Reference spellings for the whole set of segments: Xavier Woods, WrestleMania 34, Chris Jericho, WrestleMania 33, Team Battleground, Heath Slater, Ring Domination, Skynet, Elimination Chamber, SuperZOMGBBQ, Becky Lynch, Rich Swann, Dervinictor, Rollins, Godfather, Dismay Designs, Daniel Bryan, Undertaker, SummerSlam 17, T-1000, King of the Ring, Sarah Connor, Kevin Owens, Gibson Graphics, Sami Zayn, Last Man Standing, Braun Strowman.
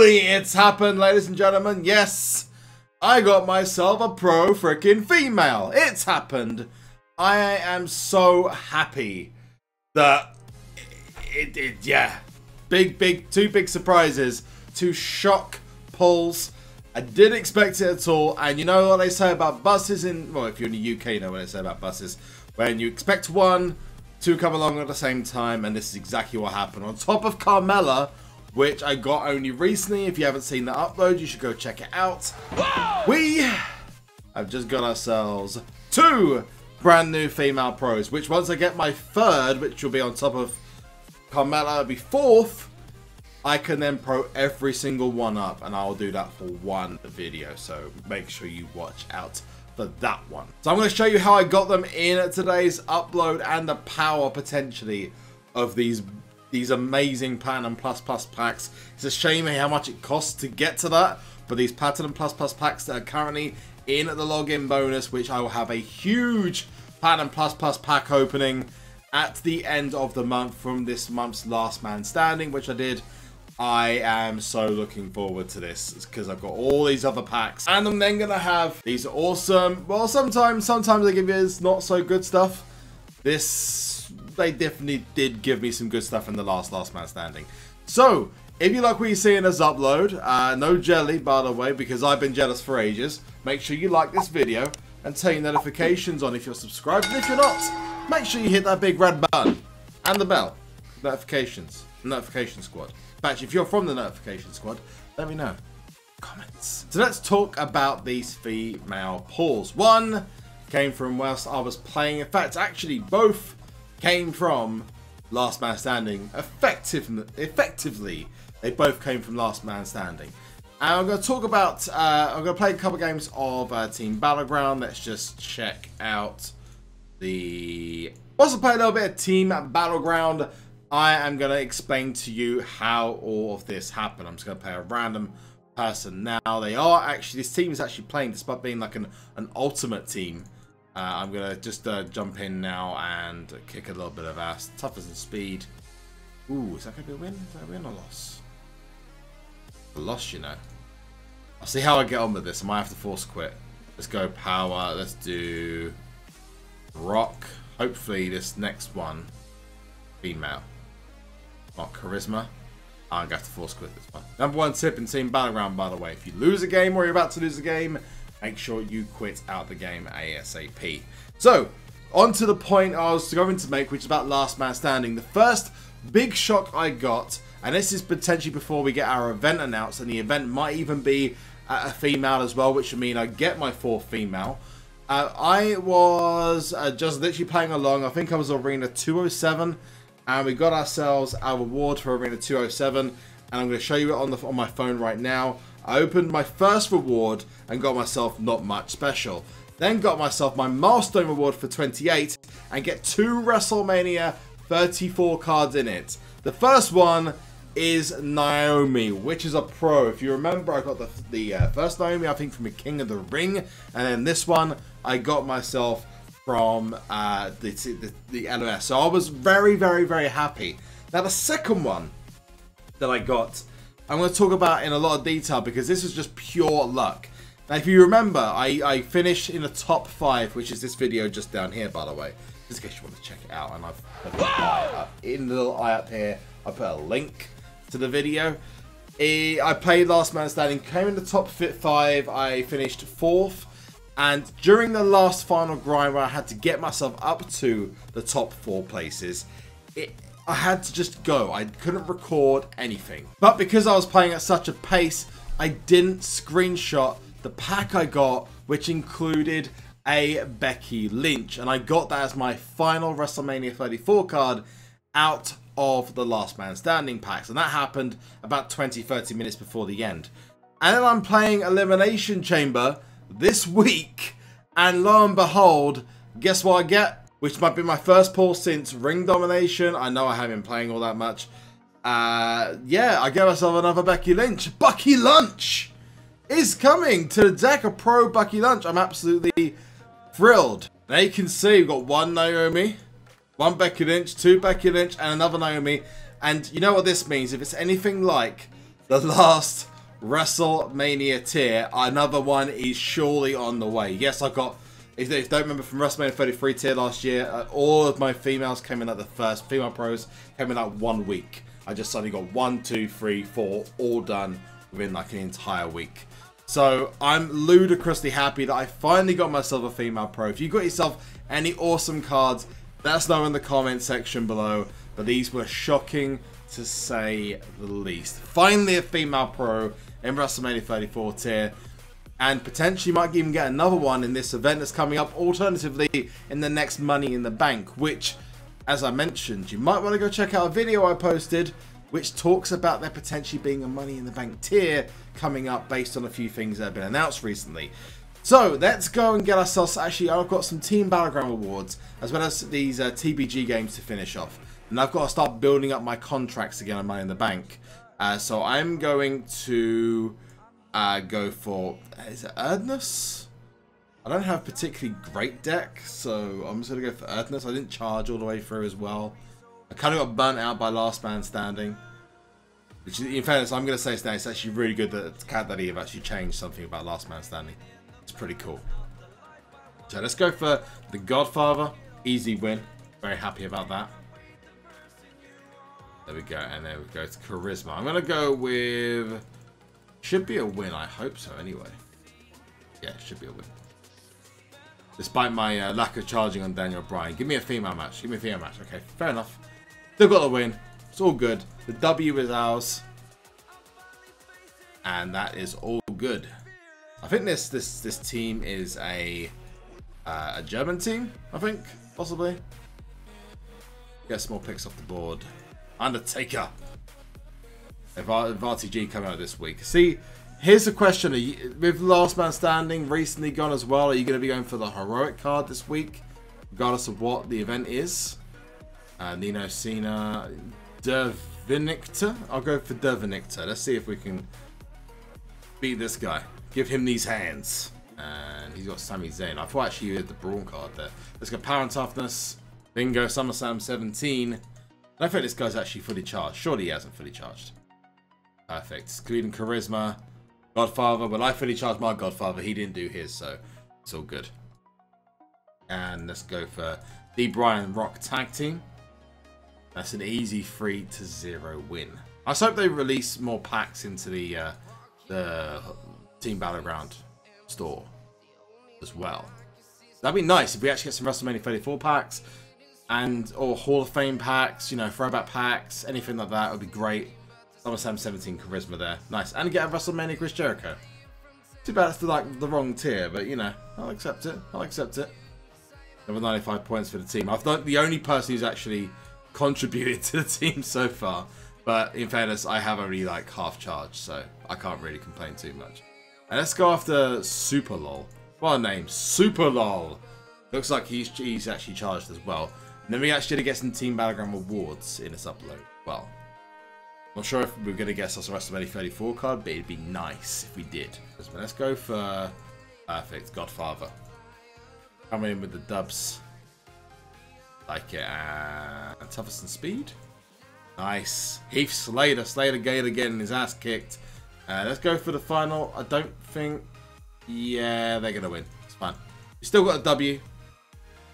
Finally, it's happened, ladies and gentlemen. Yes, I got myself a pro freaking female. It's happened. I am so happy that yeah. Two big surprises. Two shock pulls. I didn't expect it at all. And you know what they say about buses in... Well, if you're in the UK, you know what they say about buses. When you expect one, two come along at the same time. And this is exactly what happened. On top of Carmella, which I got only recently. If you haven't seen the upload, you should go check it out. Whoa! We have just got ourselves two brand new female pros, which once I get my third, which will be on top of Carmella, will be fourth, I can then pro every single one up, and I'll do that for one video, so make sure you watch out for that one. So I'm going to show you how I got them in at today's upload and the power, potentially, of these amazing Platinum and Plus packs. It's a shame how much it costs to get to that, but these Platinum and Plus packs that are currently in at the login bonus, which I will have a huge Platinum and Plus pack opening at the end of the month from this month's Last Man Standing, which I did. I am so looking forward to this because I've got all these other packs, and I'm then gonna have these awesome, well, sometimes they give you this not so good stuff. This, they definitely did give me some good stuff in the last Man Standing. So if you like what you're seeing as upload, no jelly by the way, because I've been jealous for ages. Make sure you like this video and turn your notifications on if you're subscribed, and if you're not, make sure you hit that big red button and the bell. Notifications. Notification squad. In fact, if you're from the notification squad, let me know. Comments. So let's talk about these female pulls. One came from whilst I was playing. In fact, actually both came from Last Man Standing. Effectively, they both came from Last Man Standing. And I'm going to talk about, I'm going to play a couple games of Team Battleground. Let's just check out also play a little bit of Team Battleground. I am going to explain to you how all of this happened. I'm just going to play a random person now. They are actually, this team is actually playing despite being like an ultimate team. I'm going to just jump in now and kick a little bit of ass. Toughness and speed. Ooh, is that going to be a win? Is that a win or loss? A loss, you know. I'll see how I get on with this. I might have to force quit. Let's go power. Let's do... rock. Hopefully this next one female. Not charisma. I'm gonna have to force quit this one. Number 1 tip in Team Battleground, by the way, if you lose a game or you're about to lose a game, make sure you quit out the game ASAP. So on to the point I was going to make, which is about Last Man Standing. The first big shock I got, and this is potentially before we get our event announced, and the event might even be a female as well, which would mean I get my 4th female. I was just literally playing along. I think I was Arena 207, and we got ourselves our reward for Arena 207, and I'm going to show you it on my phone right now. I opened my first reward and got myself not much special. Then got myself my milestone reward for 28 and get 2 WrestleMania 34 cards in it. The first one is Naomi, which is a pro. If you remember, I got the first Naomi, I think, from the King of the Ring, and then this one I got myself from the LOS. So I was very, very happy. Now the second one that I got, I'm going to talk about in a lot of detail because this is just pure luck. Now if you remember, I finished in the top 5, which is this video just down here, by the way, just in case you want to check it out. And I've put an eye up, in the little eye up here, I put a link to the video. I played Last Man Standing, came in the top 5, I finished 4th, and during the last final grind where I had to get myself up to the top 4 places, I had to just go. I couldn't record anything. But because I was playing at such a pace, I didn't screenshot the pack I got, which included a Becky Lynch, and I got that as my final WrestleMania 34 card out of the Last Man Standing packs, and that happened about 20-30 minutes before the end. And then I'm playing Elimination Chamber this week, and lo and behold, guess what I get, which might be my first pull since Ring Domination. I know I haven't been playing all that much. Yeah, I gave myself another Becky Lynch. Becky Lynch is coming to the deck, a pro Becky Lynch. I'm absolutely thrilled. Now you can see we've got 1 Naomi, 1 Becky Lynch, 2 Becky Lynch, and another Naomi. And you know what this means. If it's anything like the last WrestleMania tier. Another one is surely on the way. Yes, I've got, if you don't remember from WrestleMania 33 tier last year, all of my females came in like the first, female pros came in like 1 week. I just suddenly got 1, 2, 3, 4, all done within like an entire week. So I'm ludicrously happy that I finally got myself a female pro. If you got yourself any awesome cards, let us know in the comment section below. But these were shocking to say the least. Finally a female pro in WrestleMania 34 tier, and potentially might even get another one in this event that's coming up, alternatively in the next Money in the Bank, which, as I mentioned, you might want to go check out a video I posted which talks about there potentially being a Money in the Bank tier coming up based on a few things that have been announced recently. So let's go and get ourselves, actually I've got some Team Battleground awards as well as these TBG games to finish off, and I've got to start building up my contracts again on Money in the Bank. So I'm going to go for, is it Erdness? I don't have a particularly great deck, so I'm just going to go for Erdness. I didn't charge all the way through as well. I kind of got burnt out by Last Man Standing. Which, in fairness, I'm going to say today, it's actually really good that Cat Daddy have actually changed something about Last Man Standing. It's pretty cool. So let's go for the Godfather. Easy win. Very happy about that. There we go, and there we go, it's Charisma. I'm gonna go with, should be a win, I hope so anyway. Yeah, it should be a win. Despite my lack of charging on Daniel Bryan. Give me a female match, give me a female match. Okay, fair enough. Still got the win, it's all good. The W is ours. And that is all good. I think this team is a German team, I think, possibly. Get some more picks off the board. Undertaker. RTG coming out this week. See, here's the question. With Last Man Standing recently gone as well, are you going to be going for the heroic card this week? Regardless of what the event is. Nino Cena. Dervinictor. I'll go for Dervinictor. Let's see if we can beat this guy. Give him these hands. And he's got Sami Zayn. I thought actually he had the Braun card there. Let's go Power and Toughness. Bingo. SummerSlam 17. I think this guy's actually fully charged. Surely he hasn't fully charged. Perfect. Excluding Charisma. Godfather. Well, I fully charged my Godfather. He didn't do his, so it's all good. And let's go for the Bryan Rock Tag Team. That's an easy 3-0 win. I just hope they release more packs into the Team Battleground store as well. That'd be nice if we actually get some WrestleMania 34 packs. And, or Hall of Fame packs, you know, throwback packs, anything like that would be great. SummerSlam 17 Charisma there. Nice. And get a WrestleMania Chris Jericho. Too bad it's the, like, the wrong tier, but, you know, I'll accept it. I'll accept it. Number 95 points for the team. I've not the only person who's actually contributed to the team so far. But, in fairness, I have only, like, half charged, so I can't really complain too much. And let's go after Super Lol. What a name. Super Lol. Looks like he's actually charged as well. And then we actually get some Team Battleground awards in this upload. Well, not sure if we're going to guess us a WrestleMania 34 card, but it'd be nice if we did. Let's go for perfect Godfather. Coming in with the dubs. Like it. And toughest and speed. Nice. Heath Slater. Slater Gate again. His ass kicked. Let's go for the final. I don't think. Yeah, they're going to win. It's fine. We still got a W.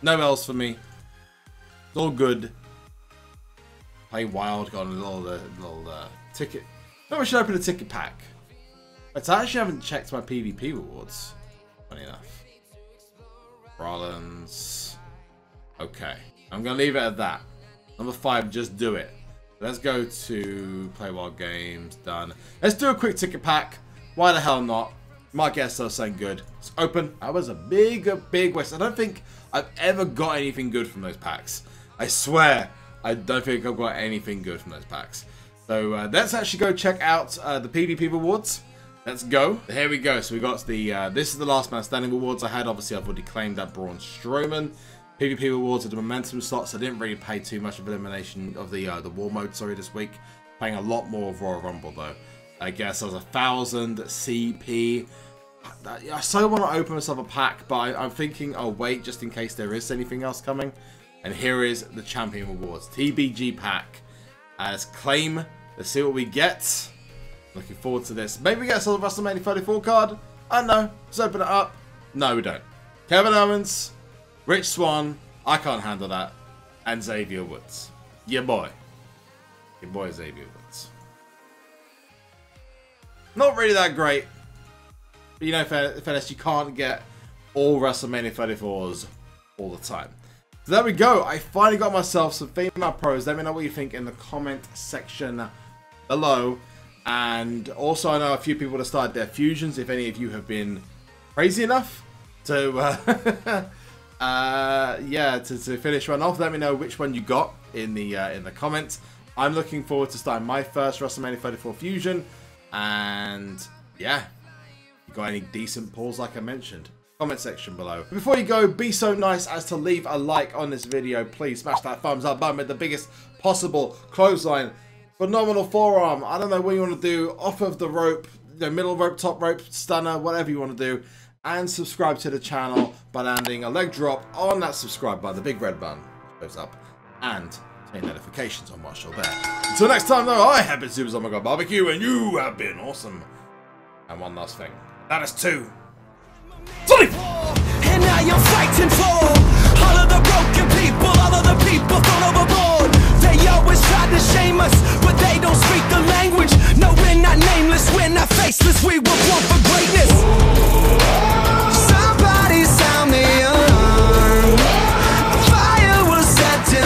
No L's for me. All good. Play wild. Got a little ticket. Maybe I should open a ticket pack. But I actually haven't checked my PvP rewards. Funny enough. Rollins. Okay. I'm going to leave it at that. Number 5. Just do it. Let's go to play wild games. Done. Let's do a quick ticket pack. Why the hell not? Might get ourselves something good. It's open. That was a big waste. I don't think I've ever got anything good from those packs. I swear, I don't think I've got anything good from those packs. So let's actually go check out the PvP rewards. Let's go. Here we go. So we got the, this is the Last Man Standing rewards I had. Obviously, I've already claimed that Braun Strowman. PvP rewards are the momentum slots. I didn't really pay too much of elimination of the war mode, sorry, this week. Paying a lot more of Royal Rumble, though. I guess I was 1,000 CP. I so want to open myself a pack, but I'm thinking I'll wait just in case there is anything else coming. And here is the Champion Rewards. TBG pack. Let's claim. Let's see what we get. Looking forward to this. Maybe we get a WrestleMania 34 card. I don't know. Let's open it up. No, we don't. Kevin Owens, Rich Swann, I can't handle that, and Xavier Woods. Your boy Xavier Woods. Not really that great. But you know, fairness, you can't get all WrestleMania 34s all the time. So there we go. I finally got myself some female pros. Let me know what you think in the comment section below. And also, I know a few people that started their fusions. If any of you have been crazy enough to, to finish one off, let me know which one you got in the comments. I'm looking forward to starting my first WrestleMania 34 fusion. And yeah, you got any decent pulls like I mentioned? Comment section below. Before you go, be so nice as to leave a like on this video. Please smash that thumbs up button with the biggest possible clothesline. Phenomenal forearm. I don't know what you want to do. Off of the rope, the middle rope, top rope, stunner, whatever you want to do. And subscribe to the channel by landing a leg drop on that subscribe button, the big red button goes up, and turn notifications on whilst you're there. Until next time though, I have been SuperZOMGBBQ and you have been awesome. And one last thing. That is two.